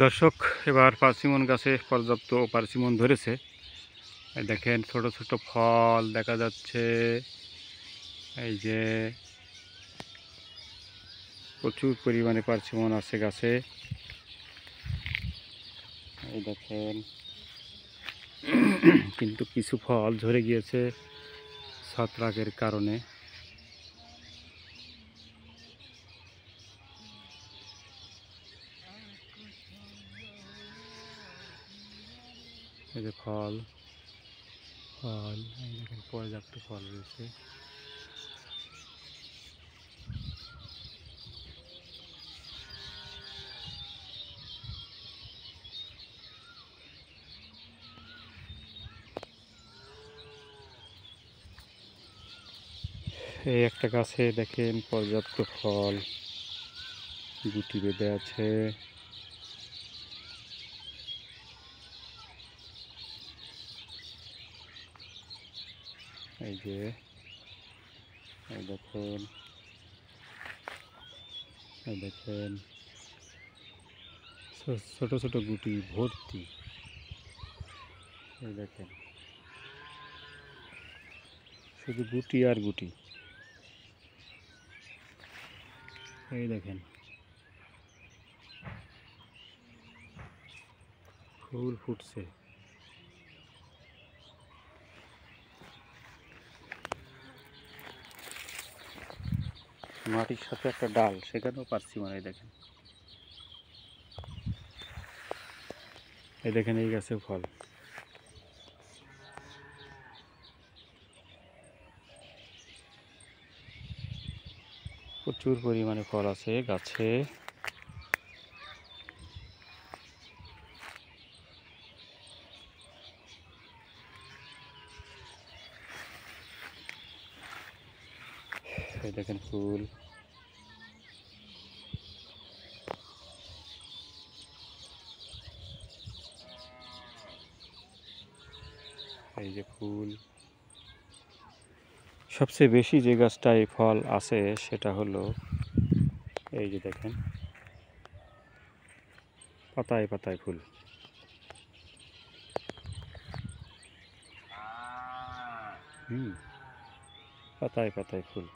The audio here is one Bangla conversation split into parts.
দর্শক এবার পার্সিমন গাছে পর্যাপ্ত পার্সিমন ধরেছে। দেখেন ছোট ছোট ফল দেখা যাচ্ছে। এই যে প্রচুর পরিমাণে পার্সিমন আছে গাছে। এই দেখেন, কিন্তু কিছু ফল ঝরে গিয়েছে ছত্রাকের কারণে। এই যে ফল ফল পর্যাপ্ত ফল রয়েছে। এই একটা গাছে দেখেন পর্যাপ্ত ফল গুটি বেঁধে আছে। এই যে দেখেন, দেখেন ছোট ছোট গুটি ভর্তি। এই দেখেন শুধু গুটি আর গুটি। এই দেখেন ফুল ফুটছে। মাটির সাথে একটা ডাল, সেখানেও পার্সিমন। এই দেখেন, এই দেখেন এই গাছে ফল। প্রচুর পরিমাণে ফল আছে গাছে। দেখেন ফুল। এই যে ফুল। সবচেয়ে বেশি যে গাছটায় ফল আছে সেটা হলো এই যে দেখেন, পাতায় পাতায় ফুল। পাতায় পাতায় ফুল।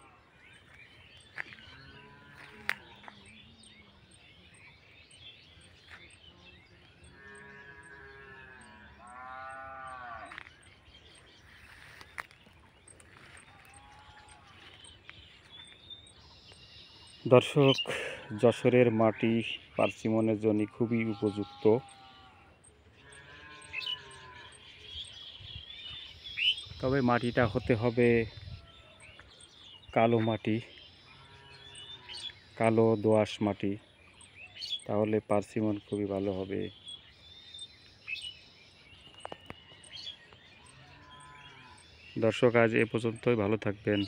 দর্শক, যশোরের মাটি পার্সিমনের জন্য খুবই উপযুক্ত। তবে মাটিটা হতে হবে কালো মাটি, কালো দোআঁশ মাটি, তাহলে পার্সিমন খুবই ভালো হবে। দর্শক, আজ এ পর্যন্তই, ভালো থাকবেন।